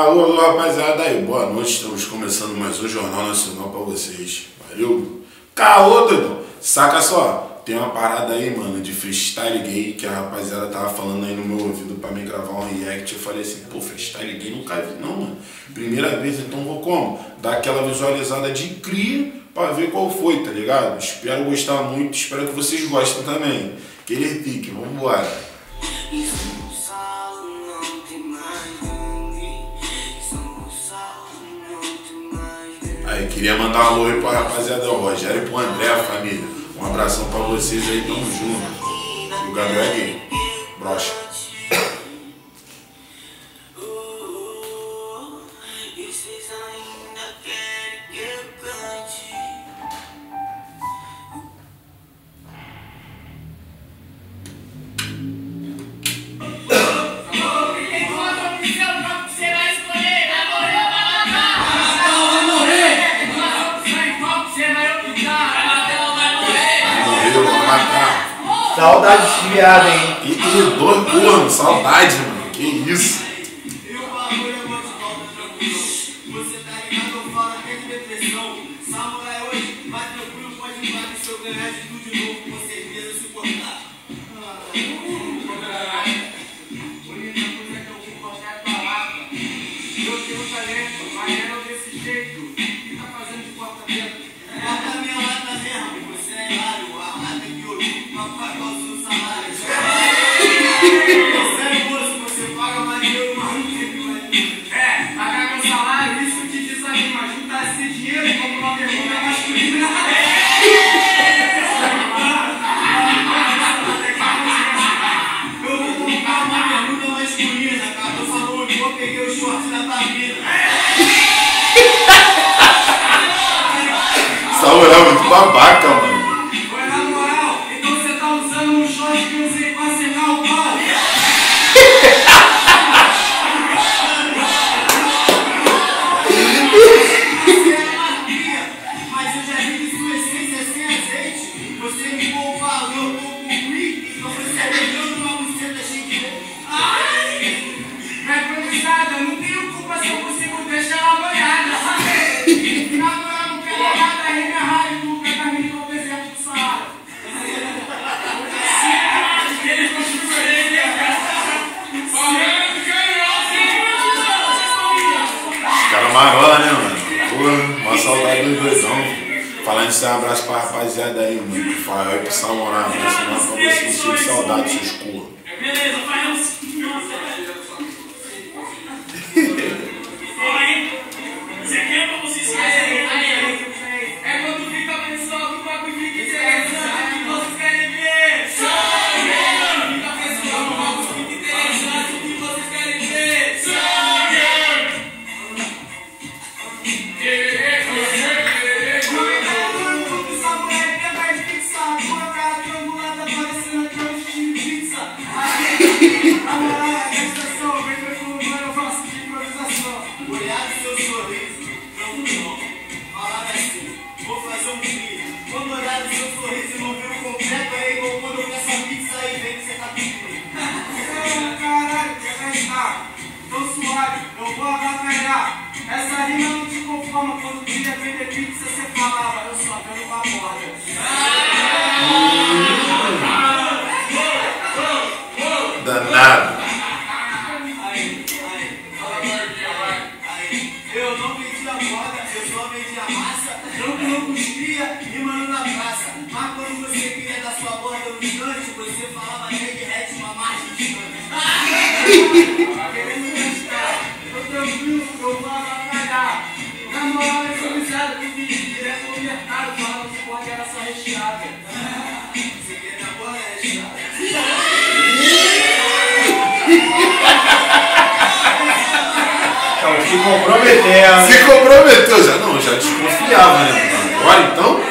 Alô, alô, rapaziada aí, boa noite, estamos começando mais um Jornal Nacional pra vocês, valeu? Caô, doido! Saca só, tem uma parada aí, mano, de freestyle gay, que a rapaziada tava falando aí no meu ouvido pra me gravar um react, eu falei assim, pô, freestyle gay nunca vi não, mano. Primeira vez, então vou como? Dar aquela visualizada de cria pra ver qual foi, tá ligado? Espero gostar muito, espero que vocês gostem também. Aquele pique, vambora! Aí, queria mandar um alô aí pra rapaziada do Rogério e pro André, a família. Um abração pra vocês aí, tamo junto. E o Gabriel é gay. Brocha. Saudade de viado, hein? E que dor, porra, saudade, mano. Que isso? Babaca, mano. Foi na moral, então você tá usando um short que eu usei pra secar o pau. Mas eu já vi que sua essência é sem azeite. Você me poupou, eu tô com gripe. Então você pegando uma buceta cheia de... Ai! Não é começada, não tenho culpa se eu consigo deixar ela banhada. Na moral, não quero nada, arrega raio. Marola, né, mano? Pô, uma saudade dos doisão. Falando isso, um abraço pra rapaziada aí, mano. Que fala, vai pro Salmonar, mano. Senão pra você sentir saudade, seus corno. Beleza, vai se comprometeu. Se comprometeu, já não, já desconfiava, né? Agora então. Tá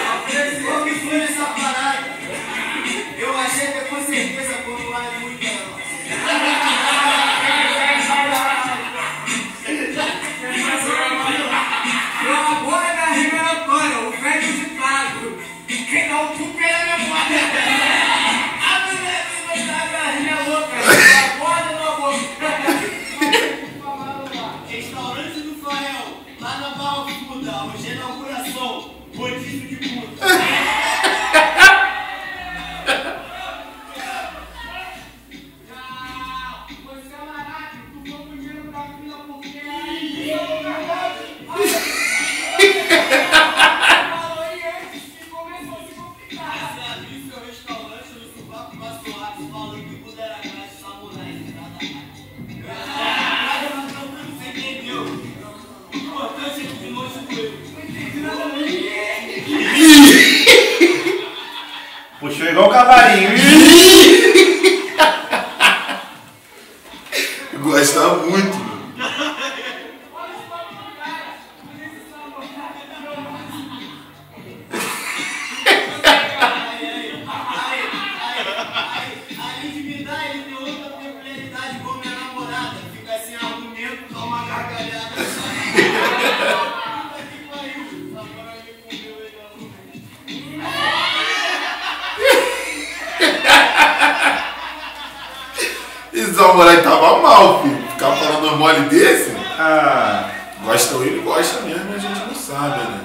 restaurante do Fael, lá na Barra do Buda, hoje é inauguração, rodízio de puta. Pois camarada, tu foi com dinheiro pra fila porque eu falou aí antes que começou a se complicar. Essa bife é o restaurante do Subaco Massoato, falou que o Buda era grátis, samurai, e nada mais. Puxou igual o cavalinho. Gosta muito, mano. Além de me dar, ele tem outra peculiaridade com minha namorada. Fica sem argumento, dá uma gargalhada. Samurai tava mal, filho. Ficar falando mole desse? Ah, gostam ele, gosta mesmo, a gente não sabe, né?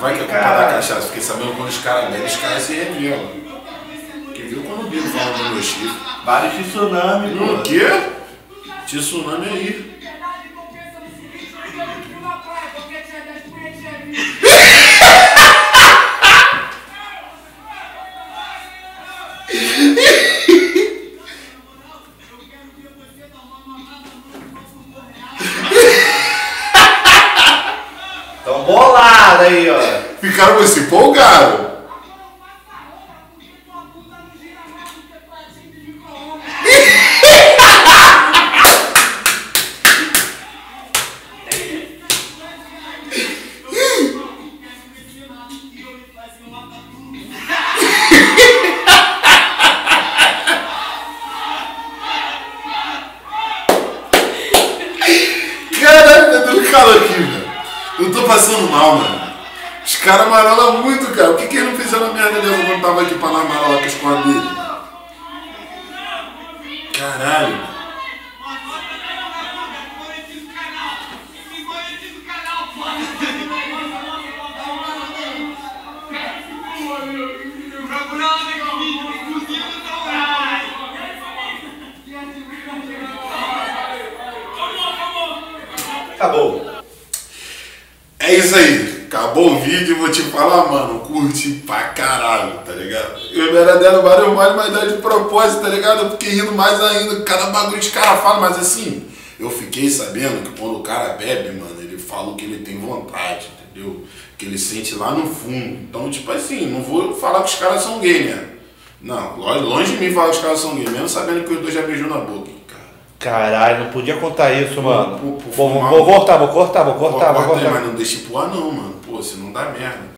Vai que é culpa da cachaça, fiquei sabendo quando os caras bebem, os caras se revelam. Porque viu quando bebo falando do meu chifre? Para de tsunami, mano. O quê? Tsunami aí. Aí, ó. Ficaram com esse empolgado. Caraca, tá tudo calor aqui, velho. Eu tô passando mal, mano. Os caras amarolam muito, cara. Por que eles não fizeram a merda dela quando tava aqui pra lá amarolar com os quadros dele? Caralho. Acabou. É isso aí. Acabou o vídeo, vou te falar, mano, curti pra caralho, tá ligado? Eu me era dela agora, eu mais dá de propósito, tá ligado? Eu fiquei rindo mais ainda, cada bagulho que os caras falam, mas assim, eu fiquei sabendo que quando o cara bebe, mano, ele fala o que ele tem vontade, entendeu? Que ele sente lá no fundo. Então, tipo assim, não vou falar que os caras são gay, né? Não, longe de mim falar que os caras são gay, mesmo sabendo que os dois já beijou na boca. Caralho, não podia contar isso, mano. Pô, vou cortar. Mas não deixa empurrar não, mano. Pô, senão dá merda.